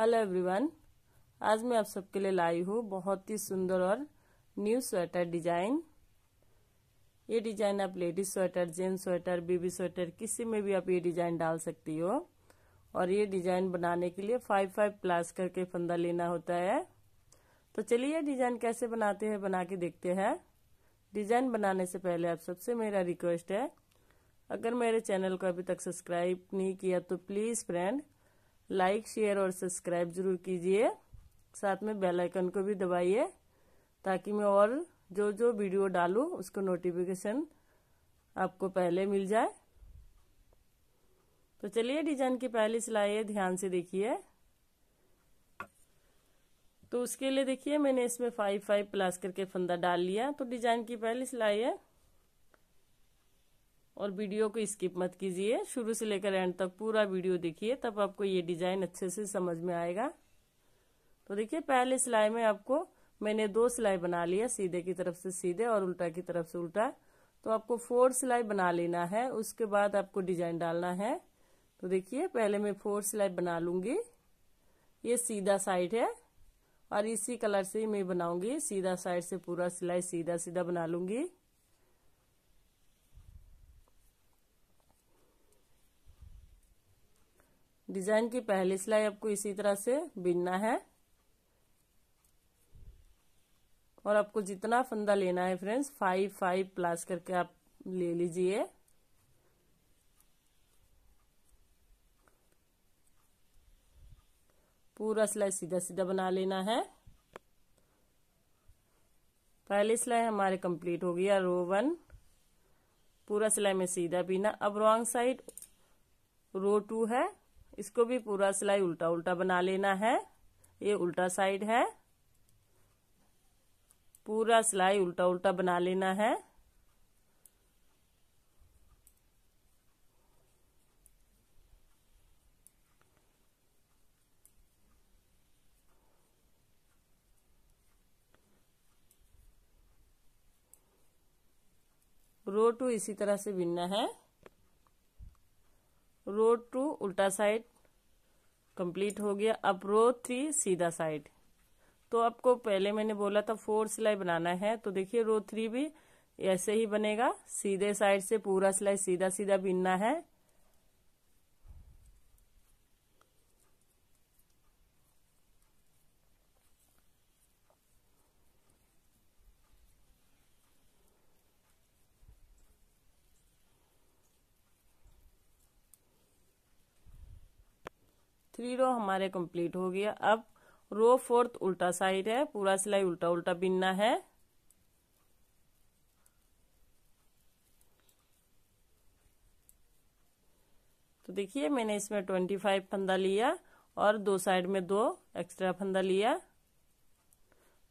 Hello everyone, आज मैं आप सबके लिए लाई हूँ बहुत ही सुंदर और न्यू स्वेटर डिजाइन। ये डिजाइन आप ladies sweater, gents sweater, baby sweater किसी में भी आप ये डिजाइन डाल सकती हो। और ये डिजाइन बनाने के लिए 5x5 प्लास करके फंदा लेना होता है। तो चलिए ये डिजाइन कैसे बनाते हैं बना के देखते हैं। डिजाइन बनाने से पहले आप सबसे मेरा रिक्वेस्ट है, अगर मेरे चैनल को अभी तक सब्सक्राइब नहीं किया तो प्लीज फ्रेंड लाइक, शेयर और सब्सक्राइब जरूर कीजिए। साथ में बेल आइकन को भी दबाइए ताकि मैं और जो वीडियो डालूं उसको नोटिफिकेशन आपको पहले मिल जाए। तो चलिए डिजाइन की पहली सिलाई ध्यान से देखिए। तो उसके लिए देखिए मैंने इसमें 5x5 प्लास करके फंदा डाल लिया। तो डिजाइन की पहली सिलाई है और वीडियो को स्किप मत कीजिए, शुरू से लेकर एंड तक पूरा वीडियो देखिए, तब आपको ये डिजाइन अच्छे से समझ में आएगा। तो देखिए पहले सिलाई में आपको मैंने 2 सिलाई बना लिया, सीधे की तरफ से सीधे और उल्टा की तरफ से उल्टा। तो आपको 4 सिलाई बना लेना है, उसके बाद आपको डिजाइन डालना है। तो देखिए पहले मैं 4 सिलाई बना लूंगी। ये सीधा साइड है और इसी कलर से ही मैं बनाऊंगी। सीधा साइड से पूरा सिलाई सीधा सीधा बना लूंगी। डिजाइन की पहली सिलाई आपको इसी तरह से बिनना है और आपको जितना फंदा लेना है फ्रेंड्स 5x5 प्लास करके आप ले लीजिए। पूरा सिलाई सीधा सीधा बना लेना है। पहली सिलाई हमारे कंप्लीट हो गया, रो 1 पूरा सिलाई में सीधा बिना। अब रॉन्ग साइड रो 2 है, इसको भी पूरा सिलाई उल्टा उल्टा बना लेना है। ये उल्टा साइड है, पूरा सिलाई उल्टा उल्टा बना लेना है। रो 2 इसी तरह से बिनना है। रो 2 उल्टा साइड कंप्लीट हो गया। अब रो 3 सीधा साइड। तो आपको पहले मैंने बोला था 4 सिलाई बनाना है। तो देखिए रो 3 भी ऐसे ही बनेगा, सीधे साइड से पूरा सिलाई सीधा सीधा बिनना है। थ्री रो हमारे कंप्लीट हो गया। अब रो 4 उल्टा साइड है, पूरा सिलाई उल्टा उल्टा बिनना है। तो देखिए मैंने इसमें 25 फंदा लिया और 2 साइड में 2 एक्स्ट्रा फंदा लिया।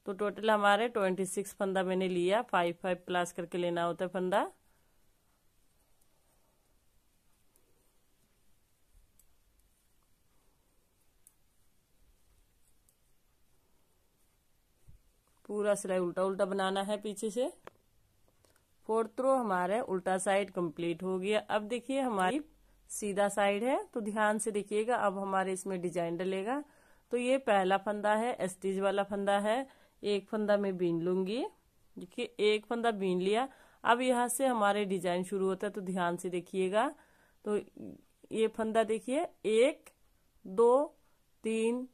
तो टोटल हमारे 26 फंदा मैंने लिया। 5x5 प्लास करके लेना होता है फंदा। पूरा सिलाई उल्टा उल्टा बनाना है पीछे से। 4th रो हमारे उल्टा साइड कंप्लीट हो गया। अब देखिए हमारी सीधा साइड है, तो ध्यान से देखिएगा। अब हमारे इसमें डिजाइन डलेगा। तो ये पहला फंदा है, स्टिच वाला फंदा है। एक फंदा मैं बीन लूंगी। देखिए एक फंदा बीन लिया। अब यहाँ से हमारे डिजाइन शुरू होता है, तो ध्यान से देखिएगा। तो ये फंदा देखिए 1 2 3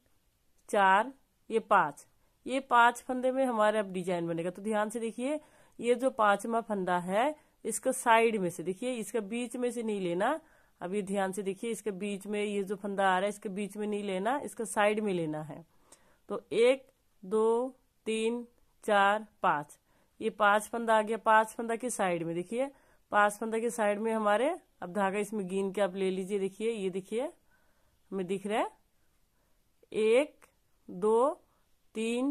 4 ये 5, ये 5 फंदे में हमारे अब डिजाइन बनेगा। तो ध्यान से देखिए ये जो 5वां फंदा है इसका साइड में से देखिए, इसका बीच में से नहीं लेना। अब ये ध्यान से देखिए इसके बीच में ये जो फंदा आ रहा है इसके बीच में नहीं लेना, इसका साइड में लेना है। तो 1 2 3 4 5 ये 5 फंदा आ गया। 5 फंदा के साइड में देखिए, 5 फंदा के साइड में हमारे अब धागा इसमें गिन के आप ले लीजिए। देखिए ये देखिए हमें दिख रहा है 1 2 3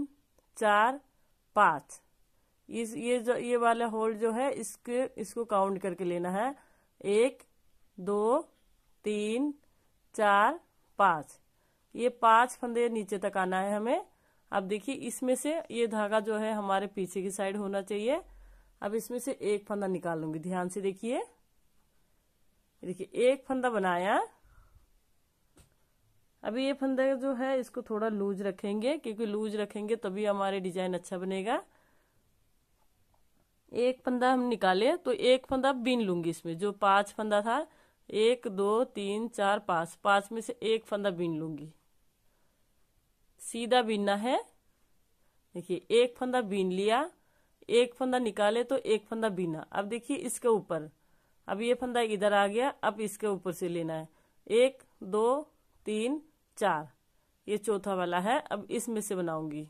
4 5। ये जो ये वाला होल जो है इसको काउंट करके लेना है। 1 2 3 4 5 ये 5 फंदे नीचे तक आना है हमें। अब देखिए इसमें से ये धागा जो है हमारे पीछे की साइड होना चाहिए। अब इसमें से एक फंदा निकालूंगी। ध्यान से देखिए, देखिए एक फंदा बनाया। अभी ये फंदा जो है इसको थोड़ा लूज रखेंगे, क्योंकि लूज रखेंगे तभी हमारे डिजाइन अच्छा बनेगा। एक फंदा हम निकाले तो एक फंदा बीन लूंगी इसमें, जो 5 फंदा था 1 2 3 4 5 में से एक फंदा बीन लूंगी। सीधा बीनना है। देखिए एक फंदा बीन लिया, एक फंदा निकाले तो एक फंदा बीना। अब देखिए इसके ऊपर, अब ये फंदा इधर आ गया, अब इसके ऊपर से लेना है 1 2 3 4, ये चौथा वाला है। अब इसमें से बनाऊंगी।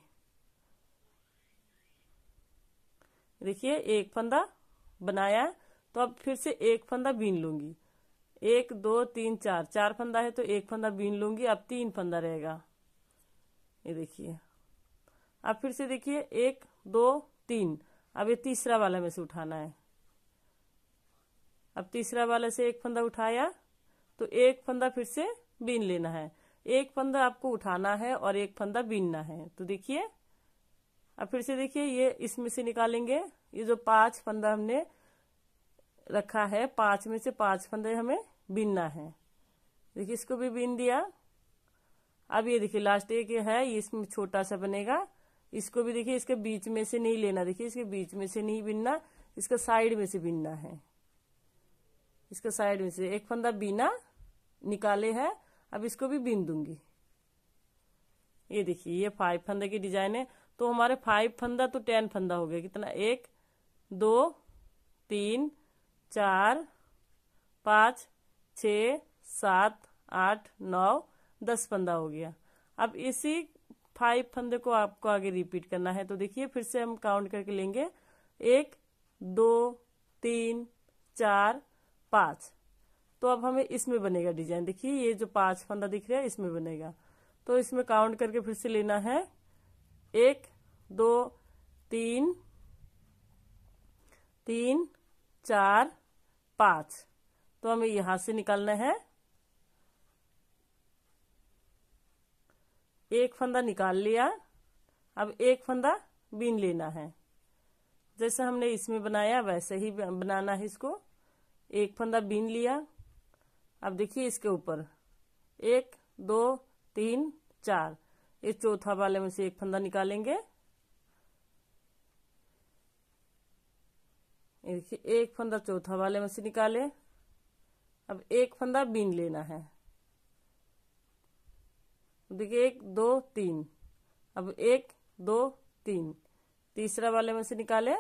देखिए एक फंदा बनाया तो अब फिर से एक फंदा बीन लूंगी। 1 2 3 4, 4 फंदा है तो एक फंदा बीन लूंगी। अब 3 फंदा रहेगा, ये देखिए। अब फिर से देखिए 1 2 3, अब ये तीसरा वाला में से उठाना है। अब तीसरा वाला से एक फंदा उठाया तो एक फंदा फिर से बीन लेना है। एक फंदा आपको उठाना है और एक फंदा बीनना है। तो देखिए अब फिर से देखिए ये इसमें से निकालेंगे। ये जो 5 फंदा हमने रखा है, 5 में से 5 फंदे हमें बीनना है। देखिए इसको भी बीन दिया। अब ये देखिए लास्ट एक है, ये इसमें छोटा सा बनेगा। इसको भी देखिए इसके बीच में से नहीं लेना, देखिए इसके बीच में से नहीं बीनना, इसका साइड में से बीनना है। इसका साइड में से एक फंदा बीना, निकाले है, अब इसको भी बीन दूंगी। ये देखिए ये 5 फंदा की डिजाइन है। तो हमारे 5 फंदा तो 10 फंदा हो गया। कितना, 1 2 3 4 5 6 7 8 9 10 फंदा हो गया। अब इसी 5 फंदे को आपको आगे रिपीट करना है। तो देखिए फिर से हम काउंट करके लेंगे 1 2 3 4 5। तो अब हमें इसमें बनेगा डिजाइन। देखिए ये जो 5 फंदा दिख रहा है इसमें बनेगा। तो इसमें काउंट करके फिर से लेना है 1 2 3 3 4 5। तो हमें यहां से निकालना है। एक फंदा निकाल लिया, अब एक फंदा बीन लेना है। जैसे हमने इसमें बनाया वैसे ही बनाना है इसको। एक फंदा बीन लिया, अब देखिए इसके ऊपर 1 2 3 4, ये चौथा वाले में से एक फंदा निकालेंगे। देखिए एक फंदा चौथा वाले में से निकाले, अब एक फंदा बीन लेना है। देखिए 1 2 3, अब 1 2 3 तीसरा वाले में से निकाले,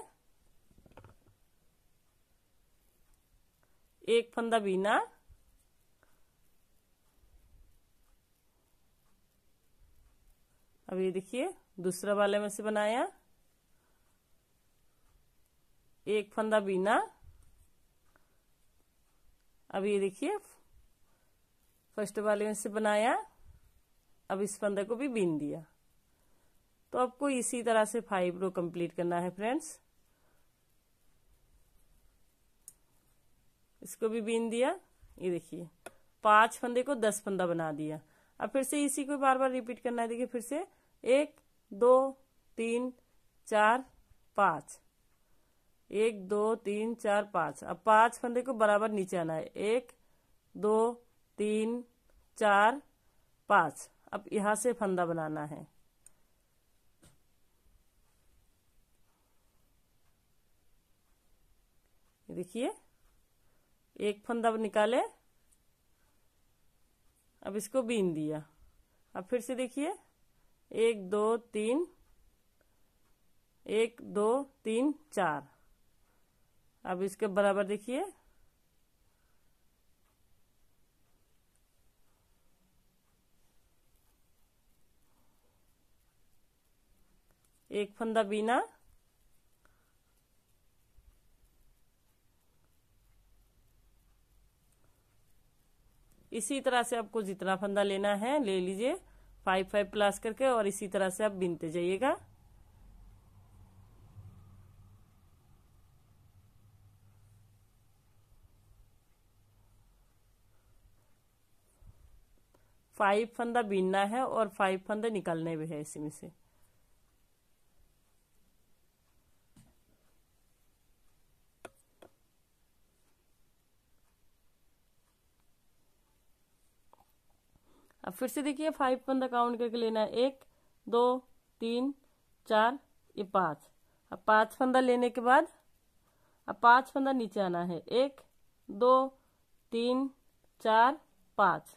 एक फंदा बीना। अब ये देखिए दूसरा वाले में से बनाया, एक फंदा बीना। अब ये देखिए फर्स्ट वाले में से बनाया, अब इस फंदे को भी बीन दिया। तो आपको इसी तरह से 5 रो कंप्लीट करना है फ्रेंड्स। इसको भी बीन दिया, ये देखिए 5 फंदे को 10 फंदा बना दिया। अब फिर से इसी को बार बार रिपीट करना है। देखिए फिर से 1 2 3 4 5, 1 2 3 4 5। अब 5 फंदे को बराबर नीचे आना है। 1 2 3 4 5, अब यहां से फंदा बनाना है। देखिए एक फंदा निकाले, अब इसको बीन दिया। अब फिर से देखिए 1 2 3 1 2 3 4, अब इसके बराबर देखिए एक फंदा बीना। इसी तरह से आपको जितना फंदा लेना है ले लीजिए, 5 5 प्लस करके, और इसी तरह से आप बीनते जाइएगा। फाइव फंदा बीनना है और 5 फंदे निकालने भी है इसी में से। अब फिर से देखिए 5 पंद्रह काउंट करके लेना है, 1 2 3 4 ये 5। अब 5 फंदा लेने के बाद अब 5 फंदा नीचे आना है, 1 2 3 4 5,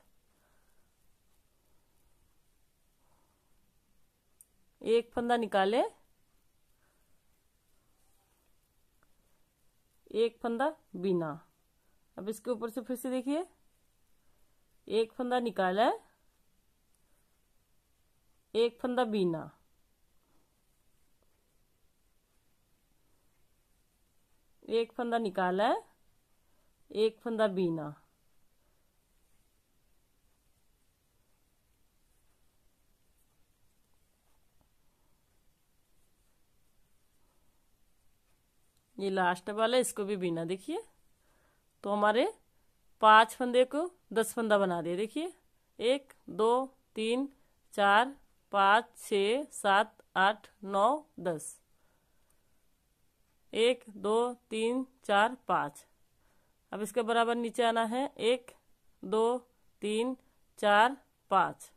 1 फंदा निकाले, 1 फंदा बिना। अब इसके ऊपर से फिर से देखिए 1 फंदा निकाला, 1 फंदा बिना, 1 फंदा निकाला, 1 फंदा बिना, 1 लास्ट वाला इसको भी बिना। देखिए तो हमारे 5 फंदे को 10 फंदा बना दिए। देखिए 1 2 3 4 5 6 7 8 9 10, 1 2 3 4 5। अब इसके बराबर नीचे आना है, 1 2 3 4 5,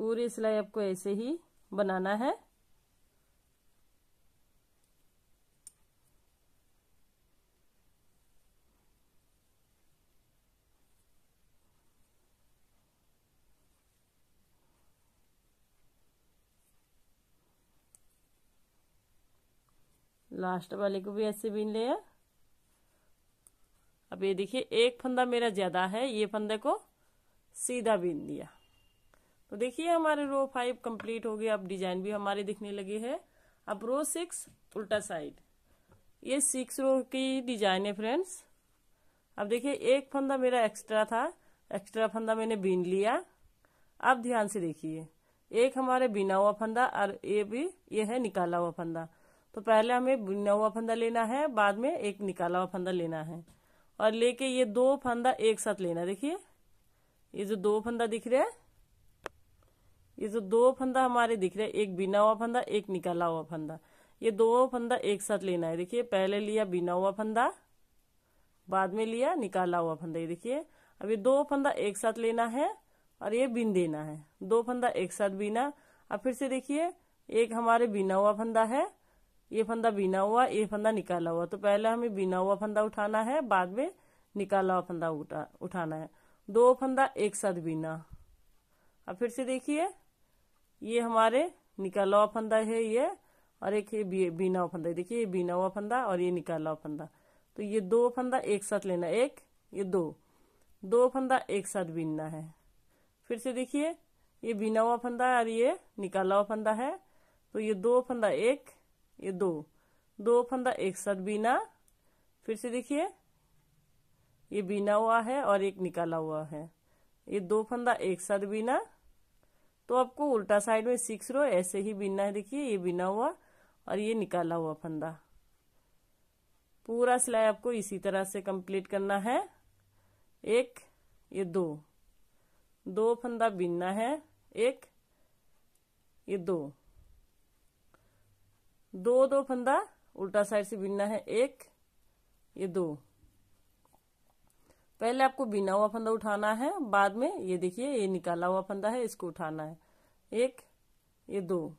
पूरी सिलाई आपको ऐसे ही बनाना है। लास्ट वाले को भी ऐसे बीन लिया। अब ये देखिए 1 फंदा मेरा ज्यादा है, ये फंदे को सीधा बीन दिया। तो देखिए हमारे रो 5 कंप्लीट हो गए। अब डिजाइन भी हमारे दिखने लगे हैं। अब रो 6 उल्टा साइड, ये 6 रो की डिजाइन है फ्रेंड्स। अब देखिए 1 फंदा मेरा एक्स्ट्रा था, एक्स्ट्रा फंदा मैंने बीन लिया। अब ध्यान से देखिए, 1 हमारे बिना हुआ फंदा और ये भी ये है निकाला हुआ फंदा। तो पहले हमें बिना हुआ फंदा लेना है, बाद में 1 निकाला हुआ फंदा लेना है और लेके ये 2 फंदा एक साथ लेना। देखिए ये जो 2 फंदा दिख रहे हैं, ये जो 2 फंदा हमारे दिख रहे हैं, 1 बिना हुआ फंदा 1 निकाला हुआ फंदा, ये 2 फंदा एक साथ लेना है। देखिए पहले लिया बिना हुआ फंदा, बाद में लिया निकाला हुआ फंदा। ये देखिए अब ये 2 फंदा एक साथ लेना है और ये बीन देना है, 2 फंदा एक साथ बीना। अब फिर से देखिए 1 हमारे बिना हुआ फंदा है, ये फंदा बिना हुआ, ये फंदा निकाला हुआ। तो पहले हमें बिना हुआ फंदा उठाना है, बाद में निकाला हुआ फंदा उठाना है, 2 फंदा एक साथ बीना। अब फिर से देखिए ये हमारे निकाला हुआ फंदा है ये, और एक ये बिना हुआ फंदा। देखिए ये बिना हुआ फंदा और ये निकाला हुआ फंदा। तो ये 2 फंदा एक साथ लेना, 1 ये 2 फंदा एक साथ बीनना है। फिर से देखिए ये बिना हुआ फंदा और ये निकाला हुआ फंदा है, तो ये 2 फंदा 1 ये 2 फंदा एक साथ बीना। फिर से देखिए ये बीना हुआ है और एक निकाला हुआ है, ये 2 फंदा एक साथ बीना। तो आपको उल्टा साइड में 6 रो ऐसे ही बीनना है। देखिए ये बीना हुआ और ये निकाला हुआ फंदा। पूरा सिलाई आपको इसी तरह से कंप्लीट करना है। 1 ये 2 फंदा बीनना है, 1 ये 2 फंदा उल्टा साइड से बीनना है, 1 ये 2। पहले आपको बिना हुआ फंदा उठाना है, बाद में ये देखिए ये निकाला हुआ फंदा है, इसको उठाना है, 1 ये 2,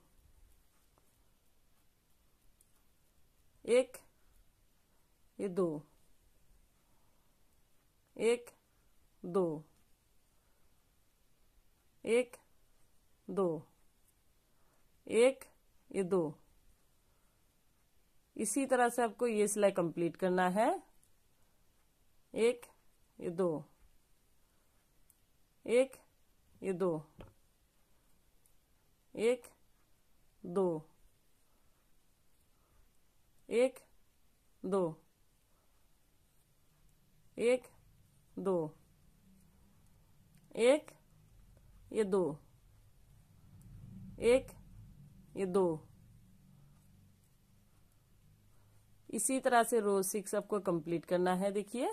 1 ये 2, 1 2, 1 2, 1 ये 2। इसी तरह से आपको ये सिलाई कंप्लीट करना है। 1 ये 2, 1 ये 2, 1 2, 1 2, 1 2, 1 ये 2, 1 ये 2। इसी तरह से रो 6 आपको कंप्लीट करना है। देखिए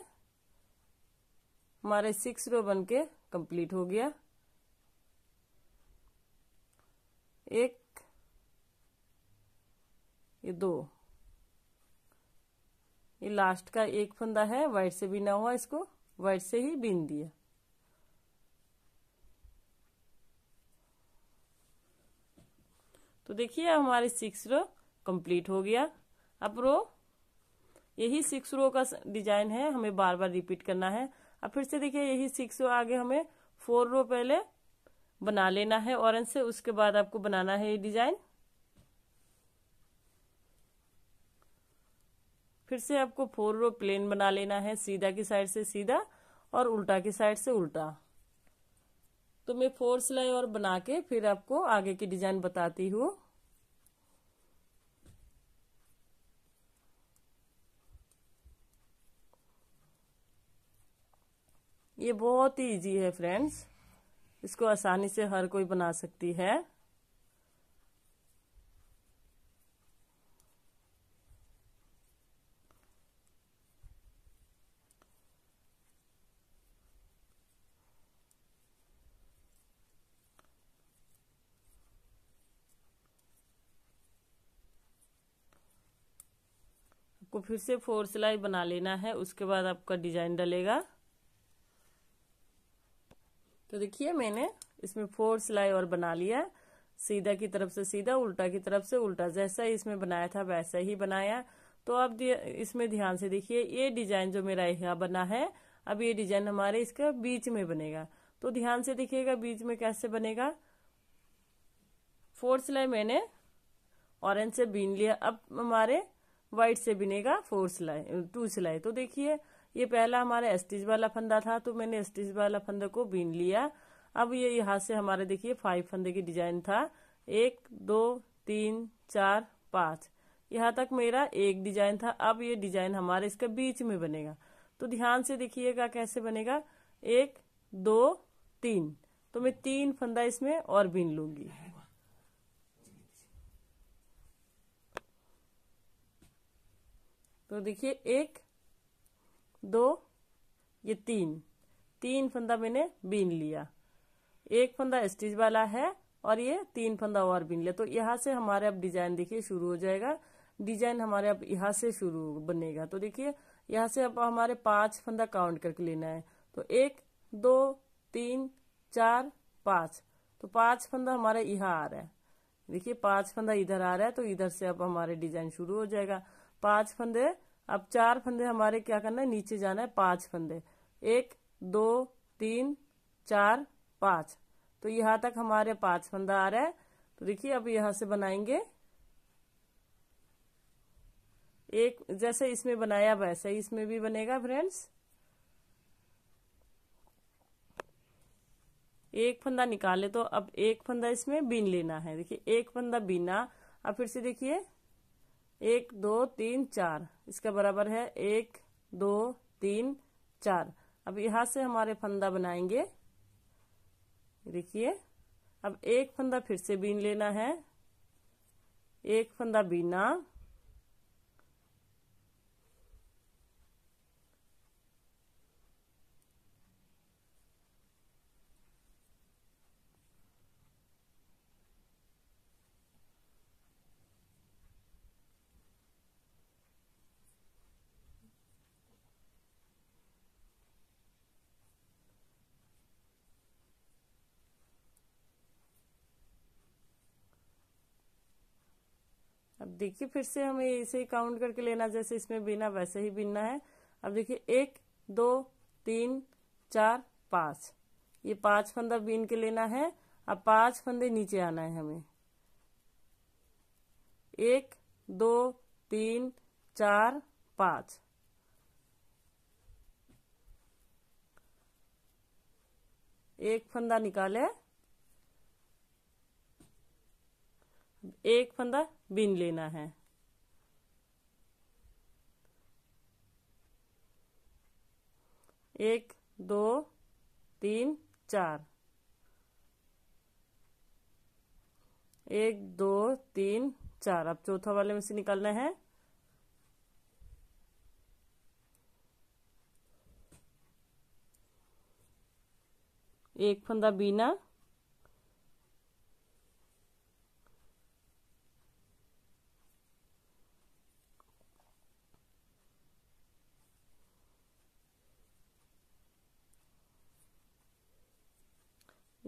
हमारे 6 रो बन के कंप्लीट हो गया। 1 ये दो, ये लास्ट का एक फंदा है वाइट से बिना हुआ, इसको वाइट से ही बिन दिया। तो देखिए हमारे 6 रो कंप्लीट हो गया। अब रो यही 6 रो का डिजाइन है, हमें बार बार रिपीट करना है। अब फिर से देखिए यही 6 रो आगे हमें 4 रो पहले बना लेना है ऑरेंज से, उसके बाद आपको बनाना है ये डिजाइन। फिर से आपको 4 रो प्लेन बना लेना है, सीधा की साइड से सीधा और उल्टा की साइड से उल्टा। तो मैं 4 सिलाई और बना के फिर आपको आगे की डिजाइन बताती हूँ। ये बहुत ही ईजी है फ्रेंड्स, इसको आसानी से हर कोई बना सकती है। आपको फिर से 4 सिलाई बना लेना है, उसके बाद आपका डिजाइन डलेगा। तो देखिए मैंने इसमें 4 सिलाई और बना लिया, सीधा की तरफ से सीधा, उल्टा की तरफ से उल्टा। जैसा इसमें बनाया था वैसा ही बनाया। तो अब इसमें ध्यान से देखिए, ये डिजाइन जो मेरा यहाँ बना है, अब ये डिजाइन हमारे इसका बीच में बनेगा। तो ध्यान से देखिएगा बीच में कैसे बनेगा। 4 सिलाई मैंने ऑरेंज से बीन लिया, अब हमारे व्हाइट से बिनेगा 2 सिलाई। तो देखिए ये पहला हमारा स्टिच वाला फंदा था, तो मैंने स्टिच वाला फंदा को बीन लिया। अब ये यहाँ से हमारे देखिए 5 फंदे की डिजाइन था, 1 2 3 4 5 यहाँ तक मेरा एक डिजाइन था। अब ये डिजाइन हमारे इसका बीच में बनेगा। तो ध्यान से देखिएगा कैसे बनेगा, 1 2 3। तो मैं 3 फंदा इसमें और बीन लूंगी। तो देखिए 1 2 ये 3 फंदा मैंने बीन लिया। 1 फंदा स्टिच वाला है और ये 3 फंदा और बीन लिया। तो यहाँ से हमारे अब डिजाइन देखिए शुरू हो जाएगा। डिजाइन हमारे अब यहाँ से शुरू बनेगा। तो देखिए यहाँ से अब हमारे 5 फंदा काउंट करके लेना है। तो 1 2 3 4 5। तो 5 फंदा हमारे यहाँ आ रहा है। देखिए 5 फंदा इधर आ रहा है। तो इधर से अब हमारे डिजाइन शुरू हो जाएगा। 5 फंदे, अब 4 फंदे हमारे क्या करना है, नीचे जाना है। 5 फंदे, 1 2 3 4 5। तो यहाँ तक हमारे 5 फंदा आ रहा है। तो देखिए अब यहाँ से बनाएंगे एक, जैसे इसमें बनाया वैसे ही इसमें भी बनेगा फ्रेंड्स। 1 फंदा निकाले, तो अब 1 फंदा इसमें बीन लेना है। देखिए 1 फंदा बीना। अब फिर से देखिए 1 2 3 4 इसका बराबर है 1 2 3 4। अब यहाँ से हमारे फंदा बनाएंगे। देखिए अब 1 फंदा फिर से बीन लेना है। 1 फंदा बीना, देखिए फिर से हमें इसे काउंट करके लेना, जैसे इसमें बिना वैसे ही बिनना है। अब देखिए 1 2 3 4 5 ये 5 फंदा बीन के लेना है। अब 5 फंदे नीचे आना है हमें। 1 2 3 4 5 1 फंदा निकाले, 1 फंदा बीन लेना है। एक, दो, तीन, चार, 1 2 3 4। अब चौथा वाले में से निकालना है। 1 फंदा बीना, 1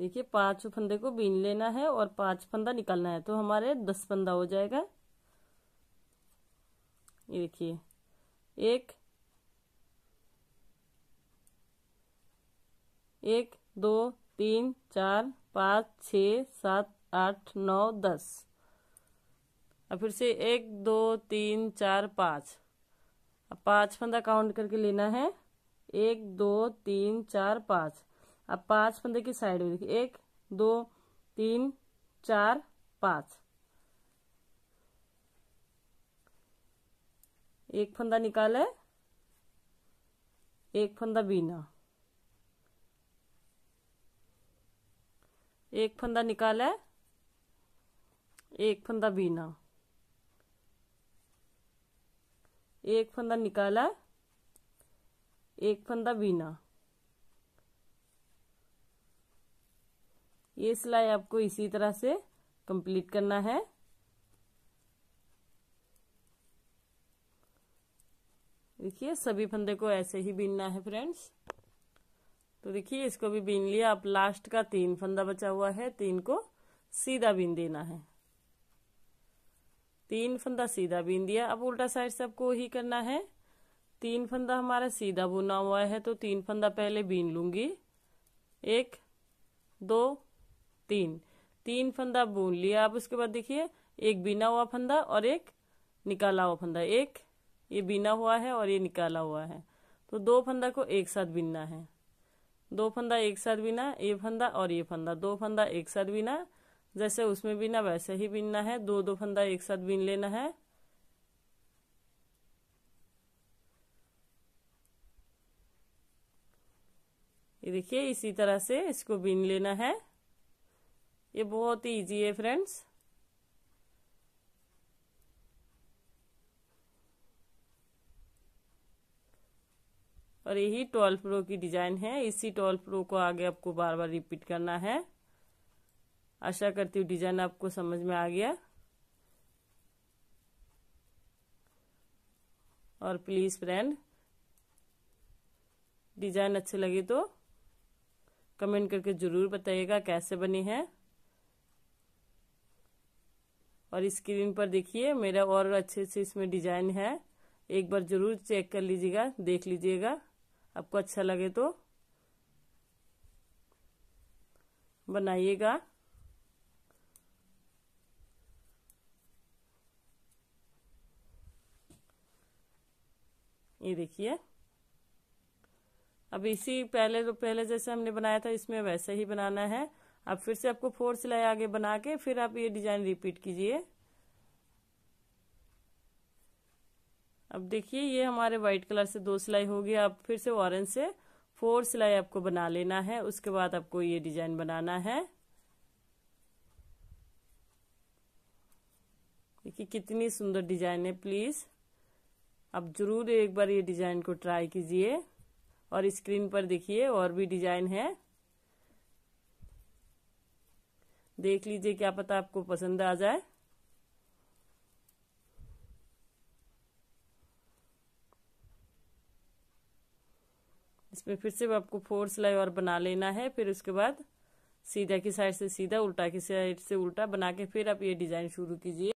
देखिए 5 फंदे को बीन लेना है और 5 फंदा निकालना है, तो हमारे 10 फंदा हो जाएगा। ये देखिए 1 2 3 4 5 6 7 8 9 10 और फिर से 1 2 3 4 5। अब 5 फंदा काउंट करके लेना है, 1 2 3 4 5। अब 5 फंदे की साइड में देखिए 1 2 3 4 5, 1 फंदा निकाले, 1 फंदा बीना, 1 फंदा निकाले, 1 फंदा बीना, 1 फंदा निकाला, 1 फंदा बीना। ये सिलाई आपको इसी तरह से कंप्लीट करना है। देखिए सभी फंदे को ऐसे ही बीनना है फ्रेंड्स। तो देखिए इसको भी बीन लिया। अब लास्ट का 3 फंदा बचा हुआ है, 3 को सीधा बीन देना है। 3 फंदा सीधा बीन दिया। अब उल्टा साइड से आपको ही करना है। 3 फंदा हमारा सीधा बुना हुआ है, तो 3 फंदा पहले बीन लूंगी। 1 2 3 फंदा बुन लिया। अब उसके बाद देखिए 1 बीना हुआ फंदा और 1 निकाला हुआ फंदा। 1 ये बीना हुआ है और ये निकाला हुआ है, तो 2 फंदा को एक साथ बीनना है। 2 फंदा एक साथ बीना, ये फंदा और ये फंदा, 2 फंदा एक साथ बीना, जैसे उसमें बीना वैसे ही बीनना है। 2 2 फंदा एक साथ बीन लेना है। ये देखिए इसी तरह से इसको बीन लेना है। ये बहुत ही इजी है फ्रेंड्स। और यही 12 रो की डिजाइन है। इसी 12 रो को आगे आपको बार बार रिपीट करना है। आशा करती हूँ डिजाइन आपको समझ में आ गया। और प्लीज फ्रेंड, डिजाइन अच्छी लगी तो कमेंट करके जरूर बताइएगा कैसे बनी है। और स्क्रीन पर देखिए मेरा और अच्छे से इसमें डिजाइन है, एक बार जरूर चेक कर लीजिएगा, देख लीजिएगा, आपको अच्छा लगे तो बनाइएगा। ये देखिए अब इसी पहले जैसे हमने बनाया था इसमें वैसे ही बनाना है। अब फिर से आपको 4 सिलाई आगे बना के फिर आप ये डिजाइन रिपीट कीजिए। अब देखिए ये हमारे व्हाइट कलर से 2 सिलाई हो गया। अब फिर से ऑरेंज से 4 सिलाई आपको बना लेना है, उसके बाद आपको ये डिजाइन बनाना है। देखिए कितनी सुंदर डिजाइन है। प्लीज आप जरूर एक बार ये डिजाइन को ट्राई कीजिए। और स्क्रीन पर देखिए और भी डिजाइन है, देख लीजिए, क्या पता आपको पसंद आ जाए। इसमें फिर से आपको 4 सिलाई और बना लेना है। फिर उसके बाद सीधा की साइड से सीधा, उल्टा की साइड से उल्टा बना के फिर आप ये डिजाइन शुरू कीजिए।